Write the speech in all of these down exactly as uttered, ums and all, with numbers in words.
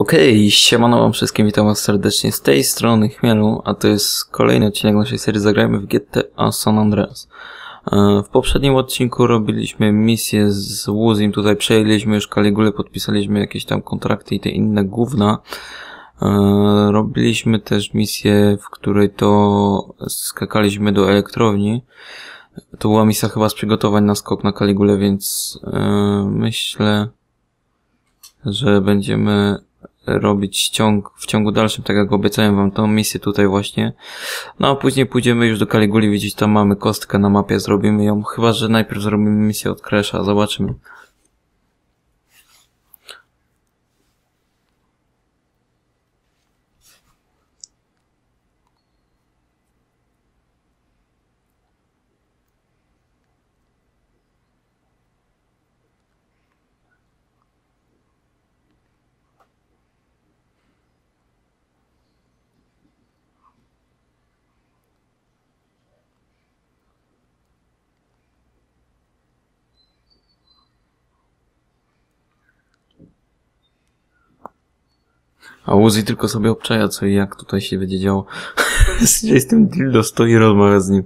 Okej, okay, siemano wam wszystkim, witam was serdecznie z tej strony Chmielu, a to jest kolejny odcinek naszej serii Zagrajmy w G T A San Andreas. W poprzednim odcinku robiliśmy misję z Łuzim, tutaj przejęliśmy już Kaligulę, podpisaliśmy jakieś tam kontrakty i te inne gówna. Robiliśmy też misję, w której to skakaliśmy do elektrowni. To była misja chyba z przygotowań na skok na Kaligulę, więc myślę, że będziemy robić ciąg, w ciągu dalszym, tak jak obiecałem wam, tą misję tutaj właśnie. No a później pójdziemy już do Kaliguli, widzieć, tam mamy kostkę na mapie, zrobimy ją. Chyba że najpierw zrobimy misję od Crasha, zobaczymy. A Łuzi tylko sobie obczaja, co i jak tutaj się będzie działo. C J z tym dildo stoi i rozmawia z nim.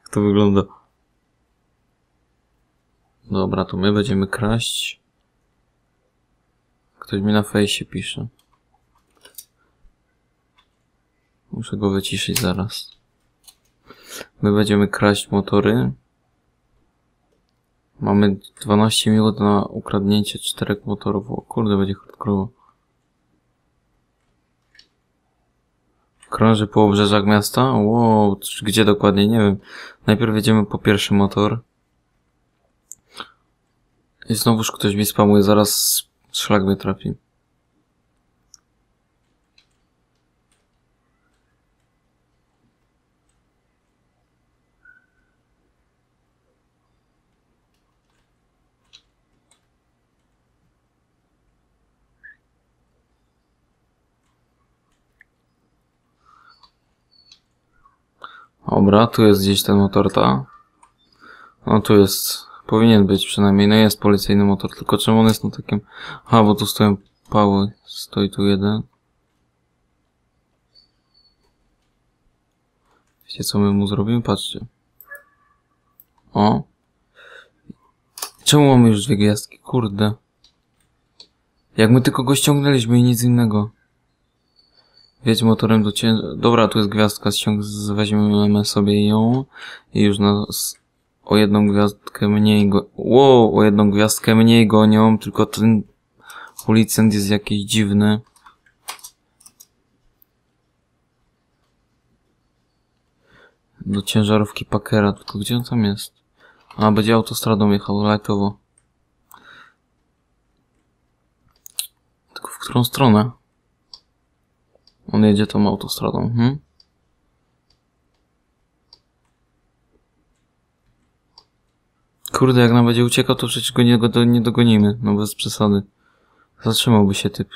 Jak to wygląda. Dobra, to my będziemy kraść. Ktoś mi na fejsie pisze. Muszę go wyciszyć zaraz. My będziemy kraść motory. Mamy dwanaście minut na ukradnięcie czterech motorów. O kurde, będzie krótko. Krąży po obrzeżach miasta? Wow, gdzie dokładnie? Nie wiem. Najpierw jedziemy po pierwszy motor. I znowuż ktoś mi spamuje, zaraz szlak mnie trafi. Dobra, tu jest gdzieś ten motorta. No tu jest, powinien być przynajmniej, no jest policyjny motor, tylko czemu on jest na takim... Aha, bo tu stoją pały, stoi tu jeden. Wiecie co my mu zrobimy? Patrzcie. O. Czemu mamy już dwie gwiazdki? Kurde. Jak my tylko go ściągnęliśmy i nic innego. Wiedź motorem do cię... Dobra, tu jest gwiazdka, ściąg... weźmiemy sobie ją i już nas o jedną gwiazdkę mniej go... Wow, o jedną gwiazdkę mniej gonią, tylko ten policjant jest jakiś dziwny. Do ciężarówki Packera, tylko gdzie on tam jest? A, będzie autostradą jechał, lightowo. Tylko w którą stronę? On jedzie tą autostradą, hmm? Kurde, jak nam będzie uciekał, to przecież go nie, go nie dogonimy, no bez przesady. Zatrzymałby się typ.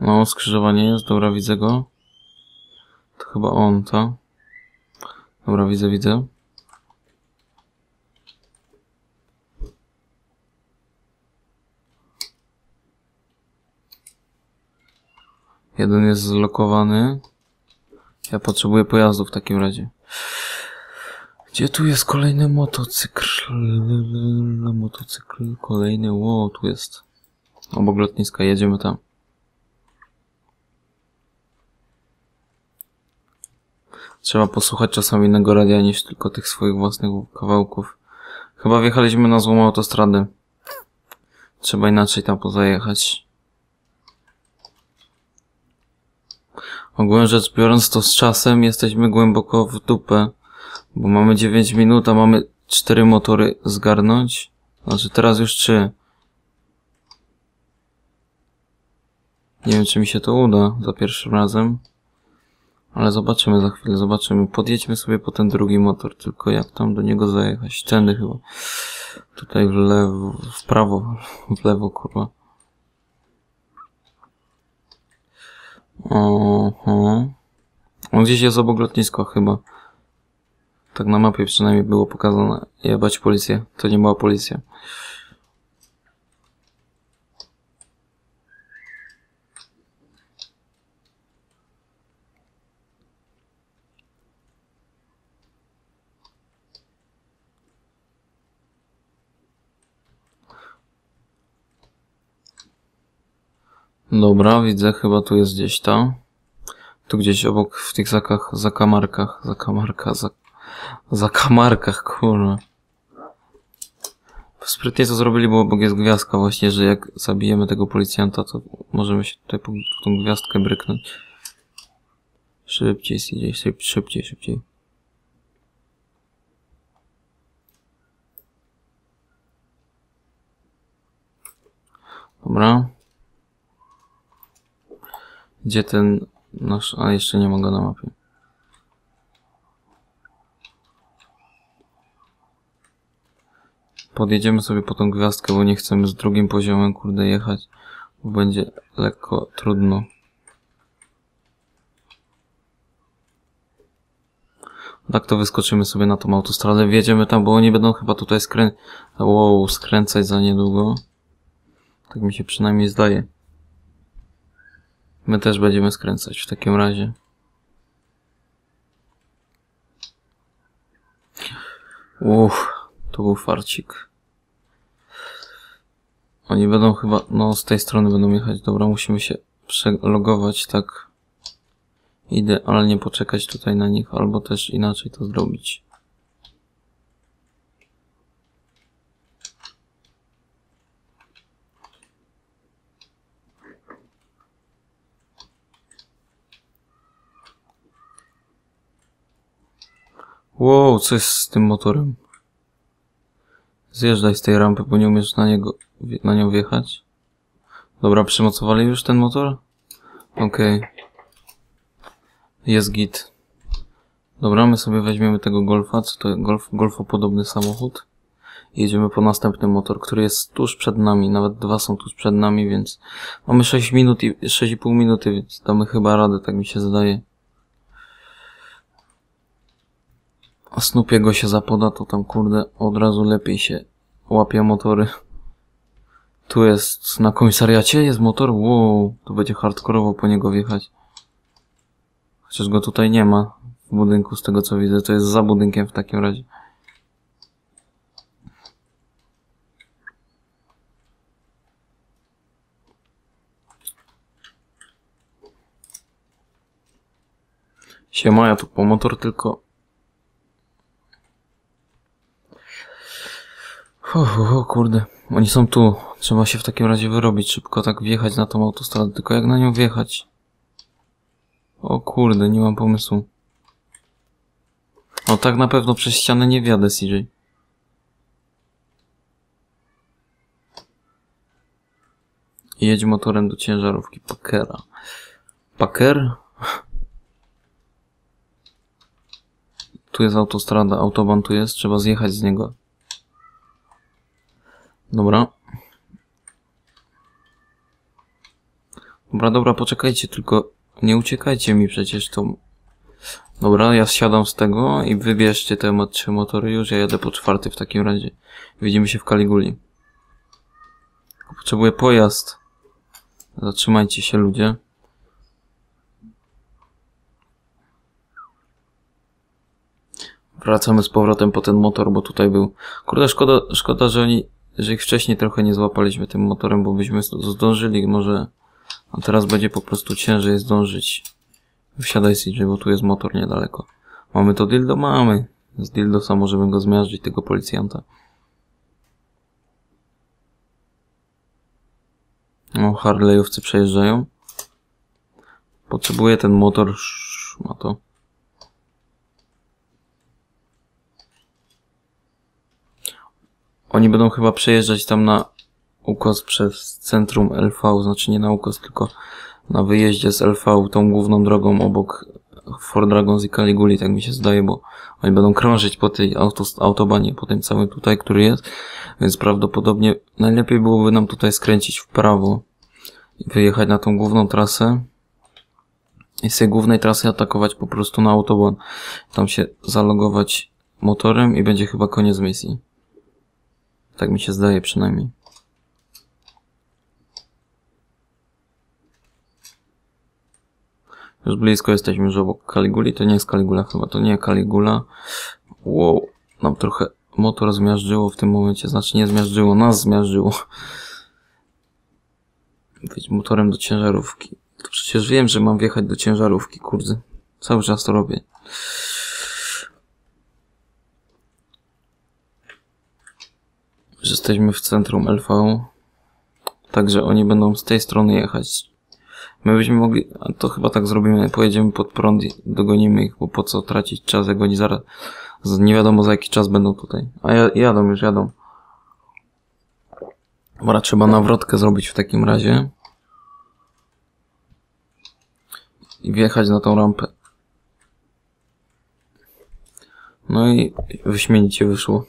No, skrzyżowanie jest, dobra, widzę go. To chyba on, tak? Dobra, widzę, widzę. Jeden jest zlokowany. Ja potrzebuję pojazdu w takim razie. Gdzie tu jest kolejny motocykl? Motocykl kolejny. Ło, tu jest. Obok lotniska, jedziemy tam. Trzeba posłuchać czasami innego radia niż tylko tych swoich własnych kawałków. Chyba wjechaliśmy na złą autostradę. Trzeba inaczej tam pozajechać. Ogólnie rzecz biorąc, to z czasem jesteśmy głęboko w dupę. Bo mamy dziewięć minut, a mamy cztery motory zgarnąć. Znaczy teraz już trzy. Nie wiem, czy mi się to uda za pierwszym razem. Ale zobaczymy za chwilę, zobaczymy. Podjedźmy sobie po ten drugi motor, tylko jak tam do niego zajechać? Tędy chyba. Tutaj w lewo, w prawo, w lewo, kurwa. Oho. On gdzieś jest obok lotniska chyba. Tak na mapie przynajmniej było pokazane. Jebać policję. To nie była policja. Dobra, widzę, chyba tu jest gdzieś ta. Tu gdzieś obok w tych zakach, zakamarkach, zakamarka, za, zakamarkach, kurwa. Sprytnie to zrobili, bo obok jest gwiazdka właśnie, że jak zabijemy tego policjanta, to możemy się tutaj w tą gwiazdkę bryknąć. Szybciej, szybciej, szybciej, szybciej. Dobra. Gdzie ten nasz... A, jeszcze nie ma go na mapie. Podjedziemy sobie po tą gwiazdkę, bo nie chcemy z drugim poziomem, kurde, jechać. Bo będzie lekko trudno. Tak to wyskoczymy sobie na tą autostradę. Wjedziemy tam, bo oni będą chyba tutaj skrę... Wow, skręcać za niedługo. Tak mi się przynajmniej zdaje. My też będziemy skręcać w takim razie. Uff, to był farcik. Oni będą chyba, no z tej strony będą jechać. Dobra, musimy się przelogować tak idealnie, poczekać tutaj na nich, albo też inaczej to zrobić. Wow, co jest z tym motorem? Zjeżdżaj z tej rampy, bo nie umiesz na niego, na nią wjechać. Dobra, przymocowali już ten motor? Okej. Okay. Jest git. Dobra, my sobie weźmiemy tego Golfa, co to jest Golf, golfopodobny samochód. I jedziemy po następny motor, który jest tuż przed nami, nawet dwa są tuż przed nami, więc... Mamy sześć minut i sześć i pół minuty, więc damy chyba radę, tak mi się zdaje. A Snoopiego się zapoda, to tam kurde od razu lepiej się łapie motory. Tu jest na komisariacie, jest motor, wow, tu będzie hardkorowo po niego wjechać. Chociaż go tutaj nie ma w budynku, z tego co widzę, to jest za budynkiem w takim razie. Siema, ja tu po motor tylko... O, o kurde, oni są tu. Trzeba się w takim razie wyrobić, szybko tak wjechać na tą autostradę. Tylko jak na nią wjechać? O kurde, nie mam pomysłu. No tak na pewno przez ścianę nie wjadę, C J. Jedź motorem do ciężarówki Packera. Packer? Tu jest autostrada, autoban tu jest, trzeba zjechać z niego. Dobra. Dobra, dobra, poczekajcie, tylko nie uciekajcie mi przecież tą... Dobra, ja zsiadam z tego i wybierzcie te trzy motory już, ja jadę po czwarty w takim razie. Widzimy się w Kaliguli. Potrzebuję pojazd. Zatrzymajcie się, ludzie. Wracamy z powrotem po ten motor, bo tutaj był... Kurde, szkoda, szkoda, że oni... Że ich wcześniej trochę nie złapaliśmy tym motorem, bo byśmy zdążyli może, a teraz będzie po prostu ciężej zdążyć. Wsiadaj C J, bo tu jest motor niedaleko. Mamy to dildo? Mamy. Z dildosa możemy go zmiażdżyć, tego policjanta. No, Harley'owcy przejeżdżają. Potrzebuję ten motor, ma to. Oni będą chyba przejeżdżać tam na ukos przez centrum L V, znaczy nie na ukos, tylko na wyjeździe z L V, tą główną drogą obok Four Dragons i Kaliguli, tak mi się zdaje, bo oni będą krążyć po tej autos, autobanie, po tym całym tutaj, który jest, więc prawdopodobnie najlepiej byłoby nam tutaj skręcić w prawo i wyjechać na tą główną trasę. i z tej głównej trasy atakować po prostu na autobahn. Tam się zalogować motorem i będzie chyba koniec misji. Tak mi się zdaje przynajmniej. Już blisko jesteśmy, już obok Kaliguli. To nie jest Kaligula chyba, to nie Kaligula. Wow, nam trochę motor zmiażdżyło w tym momencie. Znaczy nie zmiażdżyło, nas zmiażdżyło. Być motorem do ciężarówki. To przecież wiem, że mam wjechać do ciężarówki, kurde. Cały czas to robię. Już jesteśmy w centrum L V. Także oni będą z tej strony jechać. My byśmy mogli, a to chyba tak zrobimy, pojedziemy pod prąd i dogonimy ich, bo po co tracić czas, jak oni zaraz, nie wiadomo za jaki czas będą tutaj. A jadą, już jadą. Dobra, trzeba nawrotkę zrobić w takim razie. I wjechać na tą rampę. No i wyśmienicie wyszło.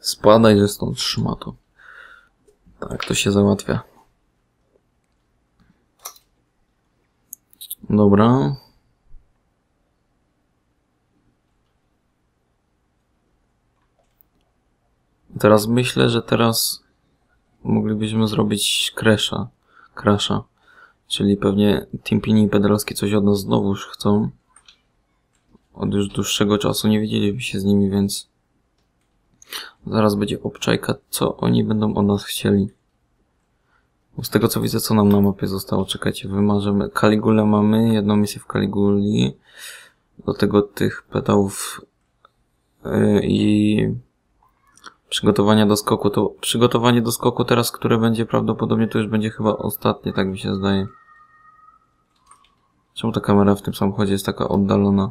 Spadaj, że stąd trzyma to. Tak to się załatwia. Dobra. Teraz myślę, że teraz moglibyśmy zrobić Crasha. Crasha. Czyli pewnie Timpini i Petraski coś od nas znowuż chcą. Od już dłuższego czasu nie widzieliśmy się z nimi, więc... Zaraz będzie obczajka, co oni będą od nas chcieli. Z tego co widzę, co nam na mapie zostało. Czekajcie, wymarzymy. Kaligulę mamy, jedną misję w Kaliguli. Do tego tych pedałów yy, i przygotowania do skoku. To przygotowanie do skoku teraz, które będzie prawdopodobnie, to już będzie chyba ostatnie, tak mi się zdaje. Czemu ta kamera w tym samochodzie jest taka oddalona?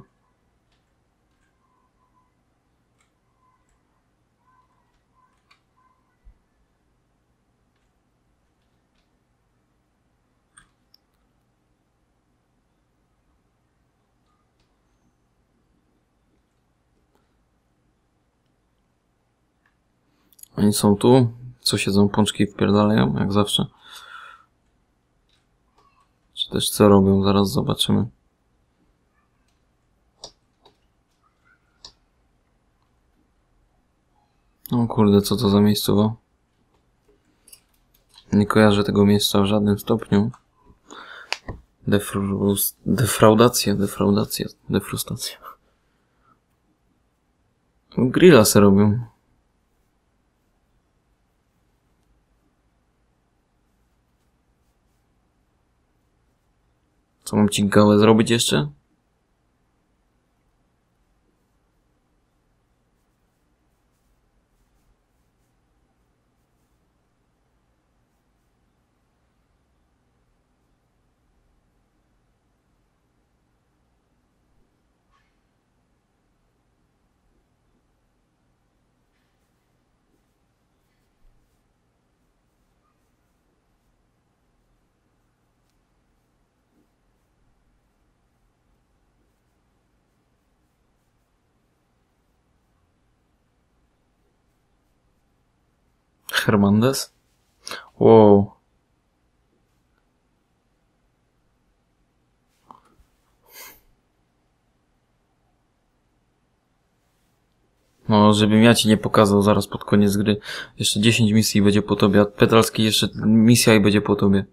Oni są tu, co siedzą, pączki wpierdalają, jak zawsze. Czy też co robią, zaraz zobaczymy. O kurde, co to za miejscowo? Nie kojarzę tego miejsca w żadnym stopniu. Defrus... Defraudacja, defraudacja, defrustacja. Grilla se robią. Co mam ci gałę zrobić jeszcze? Hernandez? Wow. No, żebym ja ci nie pokazał zaraz pod koniec gry. Jeszcze dziesięć misji będzie po tobie, a Petralski jeszcze misja i będzie po tobie.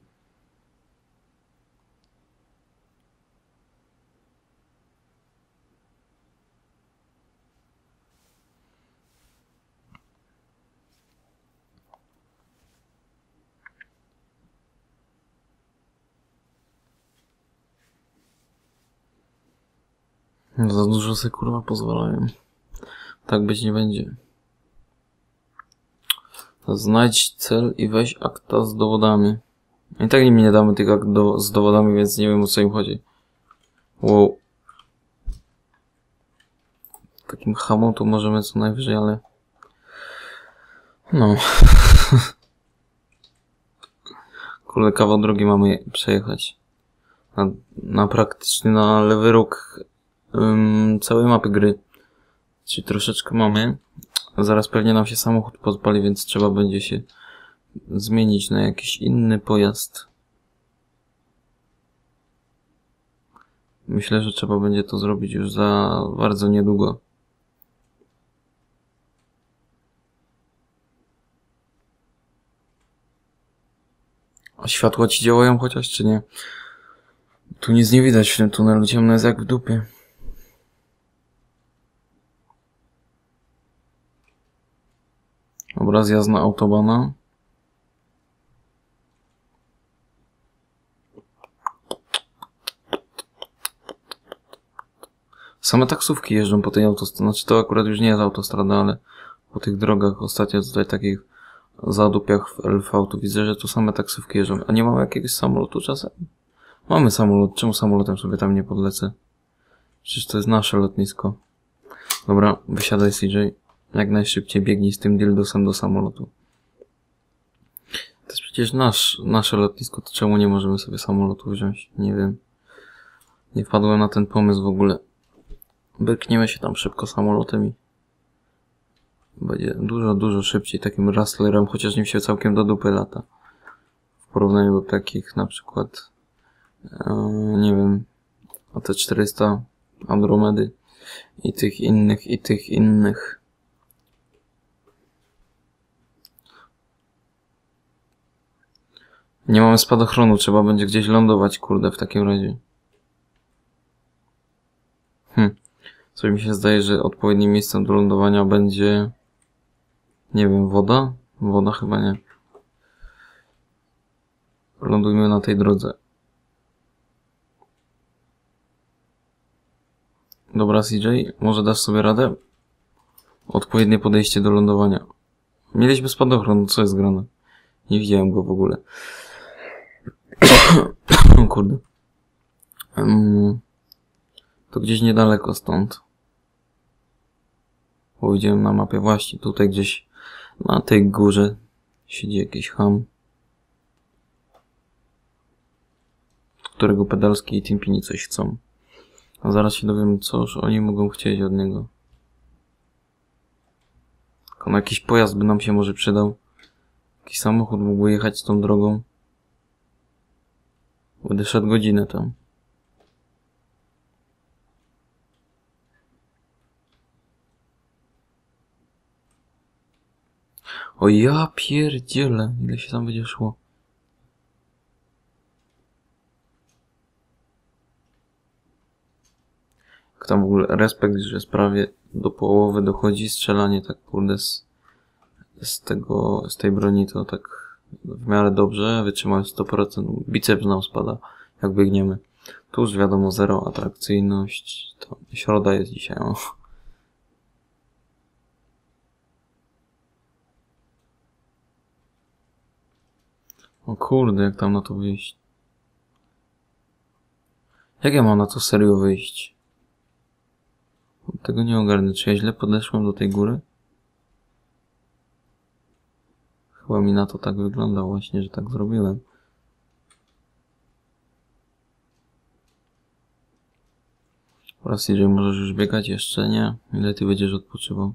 Za dużo sobie kurwa pozwalają. Tak być nie będzie. Znajdź cel i weź akta z dowodami. I tak im nie damy tych akt do, z dowodami, więc nie wiem o co im chodzi. Wow. Takim hamą to możemy co najwyżej, ale... No. Kurde, kawał drogi mamy przejechać. Na, na praktycznie na lewy róg... Um, całej mapy gry, czyli troszeczkę mamy zaraz pewnie nam się samochód podpali, więc trzeba będzie się zmienić na jakiś inny pojazd. Myślę, że trzeba będzie to zrobić już za bardzo niedługo. A światła ci działają chociaż, czy nie? Tu nic nie widać w tym tunelu, ciemno jest jak w dupie. Obraz jazdy na autobana. Same taksówki jeżdżą po tej autostradzie, znaczy to akurat już nie jest autostrada, ale po tych drogach ostatnio tutaj takich zadupiach w L V tu widzę, że tu same taksówki jeżdżą. A nie mamy jakiegoś samolotu czasem? Mamy samolot, czemu samolotem sobie tam nie podlecę? Przecież to jest nasze lotnisko. Dobra, wysiadaj C J, jak najszybciej biegnij z tym dildosem do samolotu. To jest przecież nasz, nasze lotnisko, to czemu nie możemy sobie samolotu wziąć? Nie wiem. Nie wpadłem na ten pomysł w ogóle. Bykniemy się tam szybko samolotem i będzie dużo, dużo szybciej takim rustlerem, chociaż nim się całkiem do dupy lata. W porównaniu do takich na przykład, e, nie wiem, A T czterysta, Andromedy i tych innych, i tych innych. Nie mamy spadochronu, trzeba będzie gdzieś lądować, kurde, w takim razie. Hm. Coś mi się zdaje, że odpowiednim miejscem do lądowania będzie... Nie wiem, woda? Woda chyba nie. Lądujmy na tej drodze. Dobra C J, może dasz sobie radę? Odpowiednie podejście do lądowania. Mieliśmy spadochron, co jest grane? Nie widziałem go w ogóle. Kurde. Um, to gdzieś niedaleko stąd. Bo widziałem na mapie właśnie tutaj gdzieś na tej górze siedzi jakiś ham, którego Pedalski i Timpini coś chcą. A zaraz się dowiemy, coż oni mogą chcieć od niego. Tylko na jakiś pojazd by nam się może przydał. Jakiś samochód mógłby jechać z tą drogą. Będę szedł godzinę tam. O ja pierdzielę, ile się tam będzie szło. Jak tam w ogóle respekt, że prawie do połowy dochodzi strzelanie tak kurde z, z tego, z tej broni to tak w miarę dobrze, wytrzymałem sto procent, biceps nam spada jak biegniemy. Tu już wiadomo zero atrakcyjność, to środa jest dzisiaj. O. O kurde, jak tam na to wyjść? Jak ja mam na to serio wyjść? Tego nie ogarnę. Czy ja źle podeszłem do tej góry? Chyba mi na to tak wygląda właśnie, że tak zrobiłem. Oraz jeżeli możesz już biegać, jeszcze nie. Ile ty będziesz odpoczywał?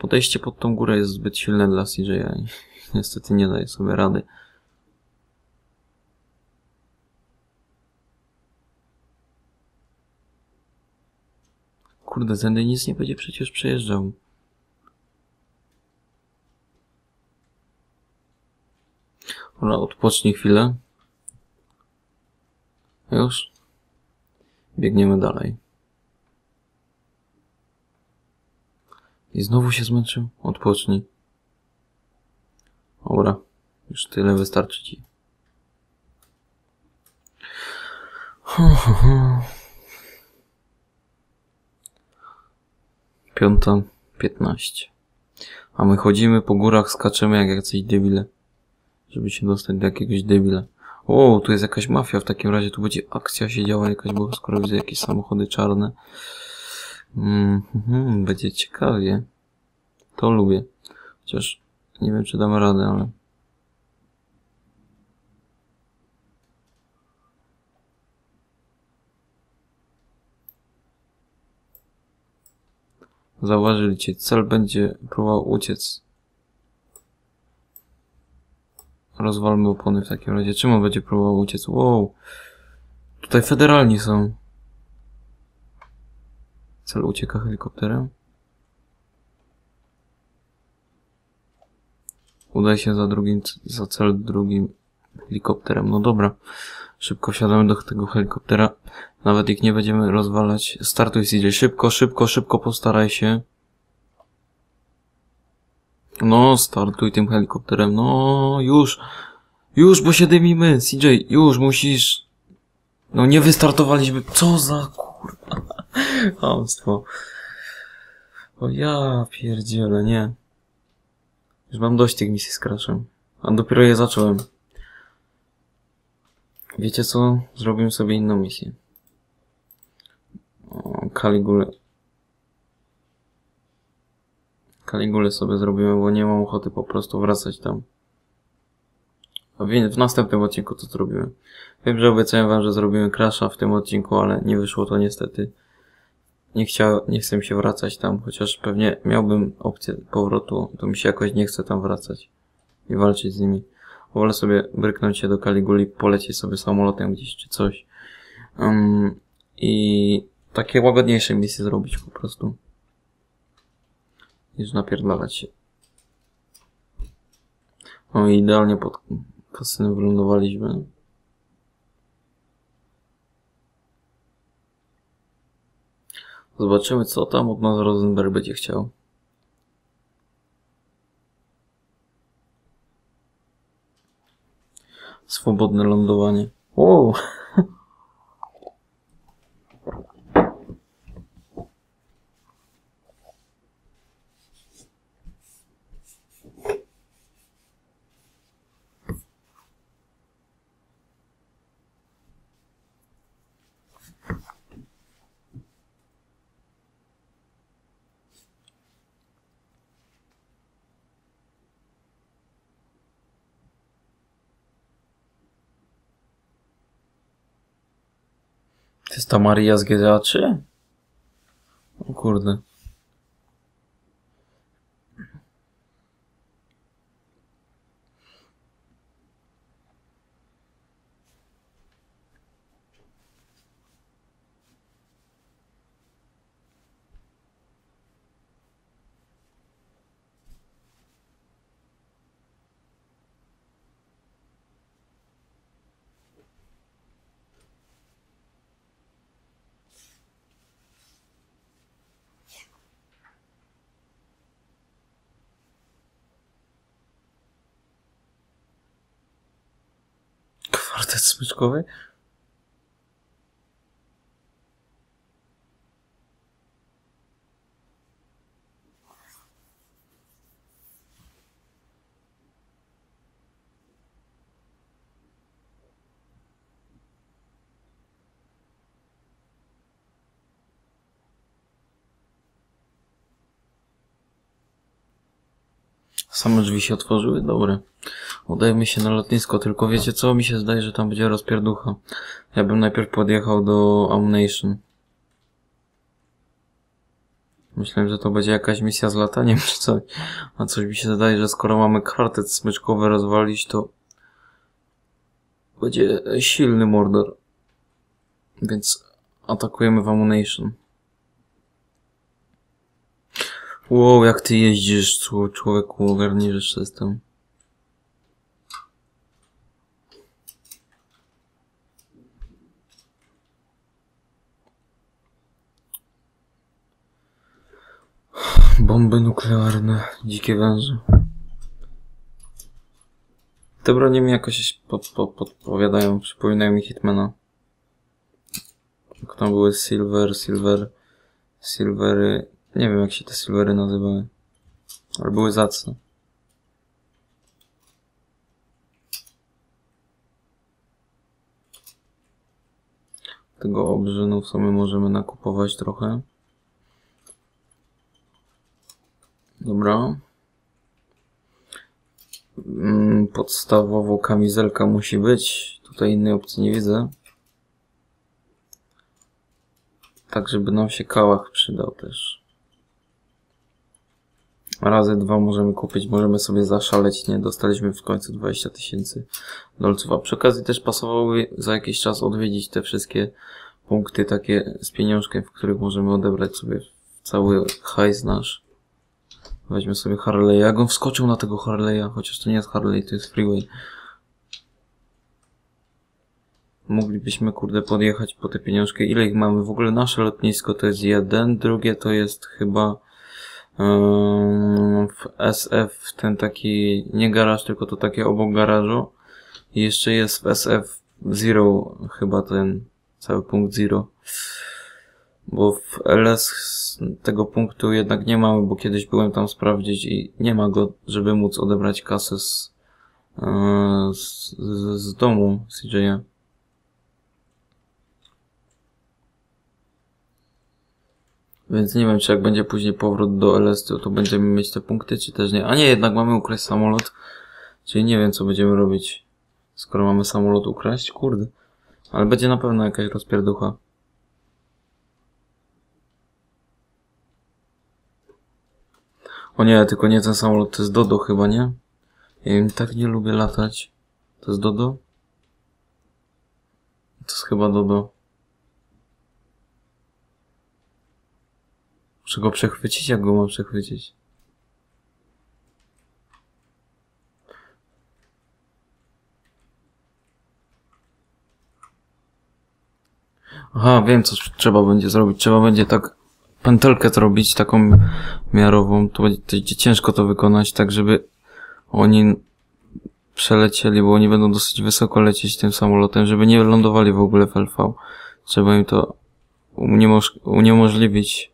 Podejście pod tą górę jest zbyt silne dla C J a i niestety nie daje sobie rady. Kurde, tędy nic nie będzie przecież przejeżdżał. Dobra, odpocznij chwilę. Już. Biegniemy dalej. I znowu się zmęczył? Odpocznij. Dobra, już tyle wystarczy ci. Piąta, piętnaście. A my chodzimy po górach, skaczemy jak jacyś debile. Żeby się dostać do jakiegoś debila. O, tu jest jakaś mafia, w takim razie tu będzie akcja się działa jakaś, bo skoro widzę jakieś samochody czarne. Mm, mm, będzie ciekawie. To lubię. Chociaż nie wiem, czy dam radę, ale... Zauważyli cię. Cel będzie próbował uciec. Rozwalmy opony w takim razie. Czym on będzie próbował uciec? Wow. Tutaj federalni są. Cel ucieka helikopterem. Udaj się za drugim, za cel drugim helikopterem. No dobra. Szybko wsiadamy do tego helikoptera. Nawet ich nie będziemy rozwalać. Startuj, C J. Szybko, szybko, szybko postaraj się. No, startuj tym helikopterem. No, już. Już, bo się dymimy. C J, już musisz. No, nie wystartowaliśmy. Co za kurwa. Hamstwo. O ja pierdzielę, nie. Już mam dość tych misji z Crashem. A dopiero je zacząłem. Wiecie co? Zrobimy sobie inną misję. O, Kaligulę. Kaligulę sobie zrobimy, bo nie mam ochoty po prostu wracać tam. A w następnym odcinku to zrobimy. Wiem, że obiecałem wam, że zrobimy Crasha w tym odcinku, ale nie wyszło to niestety. Nie chciałem, nie chcę się wracać tam, chociaż pewnie miałbym opcję powrotu, to mi się jakoś nie chce tam wracać i walczyć z nimi. Wolę sobie bryknąć się do Kaliguli, polecieć sobie samolotem gdzieś czy coś. Um, I takie łagodniejsze misje zrobić po prostu. Niż napierdalać się. No i idealnie pod kasynem wylądowaliśmy. Zobaczymy, co tam od nas Rosenberg będzie chciał. Swobodne lądowanie. Wow. To jest ta Maria z G T A trzy? O kurde. Kwartet smyczkowy? Same drzwi się otworzyły? Dobre. Udajmy się na lotnisko, tylko wiecie co? Mi się zdaje, że tam będzie rozpierducha. Ja bym najpierw podjechał do Amunation. Myślałem, że to będzie jakaś misja z lataniem czy coś. A coś mi się zdaje, że skoro mamy kwartet smyczkowy rozwalić, to będzie silny mordor. Więc atakujemy w Amunation. Wow, jak ty jeździsz, człowieku, ogarniesz system. Bomby nuklearne, dzikie węże. Te bronie mi jakoś pod, pod, podpowiadają, przypominają mi Hitmana. Jak tam były silver, silver, silvery. Nie wiem, jak się te silvery nazywały. Ale były zacne. Tego obrzynu w sumie możemy nakupować trochę. Dobra. Podstawowo kamizelka musi być. Tutaj innej opcji nie widzę. Tak, żeby nam się kałach przydał też. Razy dwa możemy kupić, możemy sobie zaszaleć, nie? Dostaliśmy w końcu dwadzieścia tysięcy dolców. A przy okazji też pasowałoby za jakiś czas odwiedzić te wszystkie punkty takie z pieniążkiem, w których możemy odebrać sobie cały hajs nasz. Weźmy sobie Harley'a. Jak on wskoczył na tego Harley'a, chociaż to nie jest Harley, to jest Freeway. Moglibyśmy, kurde, podjechać po te pieniążki. Ile ich mamy? W ogóle nasze lotnisko to jest jeden, drugie to jest chyba um, w S F, ten taki, nie garaż, tylko to takie obok garażu. I jeszcze jest w S F Zero, chyba ten cały punkt Zero. Bo w L S tego punktu jednak nie mamy, bo kiedyś byłem tam sprawdzić i nie ma go, żeby móc odebrać kasę z, z, z domu C J a. Więc nie wiem, czy jak będzie później powrót do L S, to, to będziemy mieć te punkty, czy też nie. A nie, jednak mamy ukraść samolot. Czyli nie wiem, co będziemy robić, skoro mamy samolot ukraść. Kurde. Ale będzie na pewno jakaś rozpierducha. O nie, tylko nie ten samolot. To jest Dodo chyba, nie? Ja im tak nie lubię latać. To jest Dodo? To jest chyba Dodo. Muszę go przechwycić? Jak go mam przechwycić? Aha, wiem, co trzeba będzie zrobić. Trzeba będzie tak pętelkę zrobić, taką miarową. Tu będzie ciężko to wykonać, tak żeby oni przelecieli, bo oni będą dosyć wysoko lecieć tym samolotem, żeby nie lądowali w ogóle w L V. Trzeba im to uniemoż- uniemożliwić.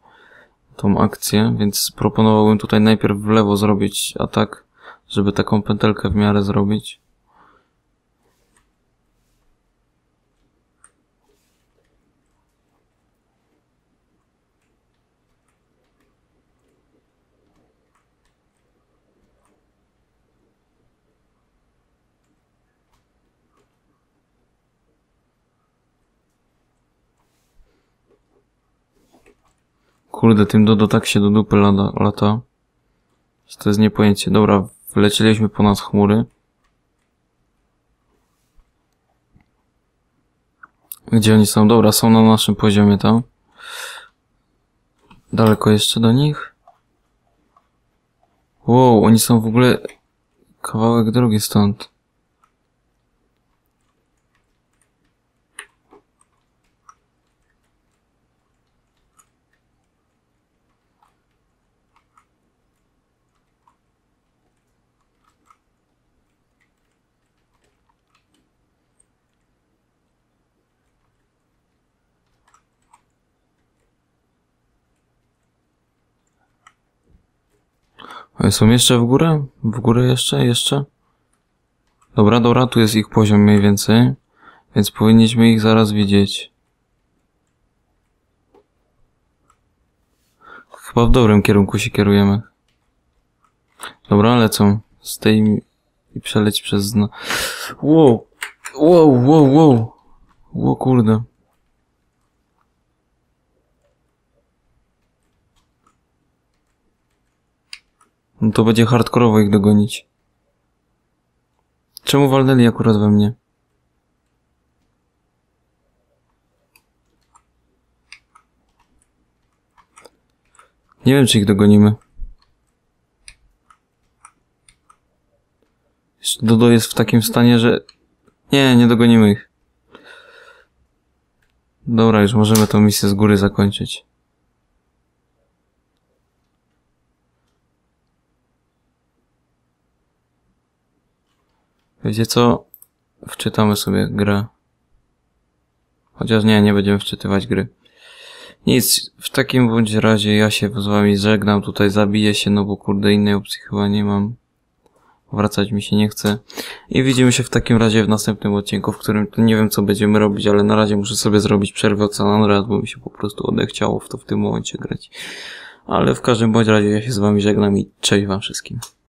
Tą akcję, więc proponowałbym tutaj najpierw w lewo zrobić atak, żeby taką pętelkę w miarę zrobić. Kurde, tym Dodo tak się do dupy lada, lata. To jest niepojęcie. Dobra, wlecieliśmy ponad chmury. Gdzie oni są? Dobra, są na naszym poziomie tam. Daleko jeszcze do nich? Wow, oni są w ogóle kawałek drogi stąd. Są jeszcze w górę? W górę jeszcze? Jeszcze? Dobra, dobra, tu jest ich poziom mniej więcej, więc powinniśmy ich zaraz widzieć. Chyba w dobrym kierunku się kierujemy. Dobra, lecą. Stoi i przeleć przez dno. Wow! Wow, wow, wow! Wow, kurde. No to będzie hardkorowo ich dogonić. Czemu walnęli akurat we mnie? Nie wiem, czy ich dogonimy. Jeszcze Dodo jest w takim stanie, że... Nie, nie dogonimy ich. Dobra, już możemy tą misję z góry zakończyć. Wiecie co? Wczytamy sobie grę. Chociaż nie, nie będziemy wczytywać gry. Nic, w takim bądź razie ja się z wami żegnam. Tutaj zabiję się, no bo kurde, innej opcji chyba nie mam. Wracać mi się nie chce. I widzimy się w takim razie w następnym odcinku, w którym nie wiem, co będziemy robić, ale na razie muszę sobie zrobić przerwę od San Andreas, bo mi się po prostu odechciało w to w tym momencie grać. Ale w każdym bądź razie ja się z wami żegnam i cześć wam wszystkim.